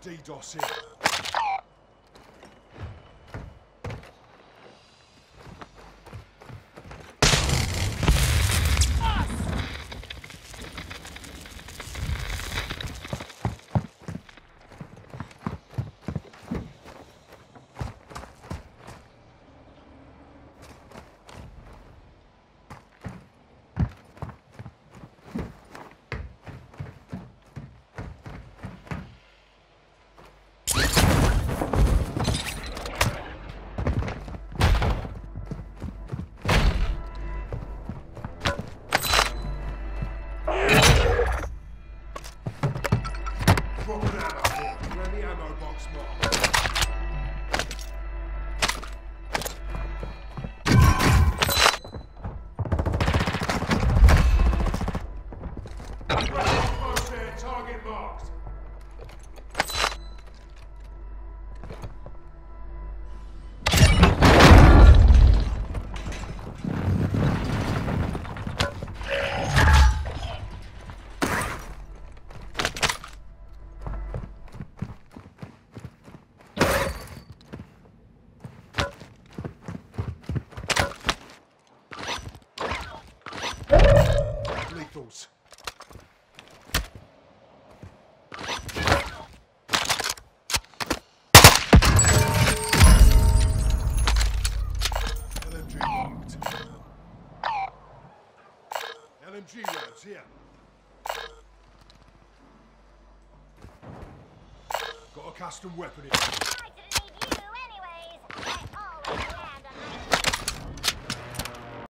DDoS here. LMG rounds here. Got a custom weapon here.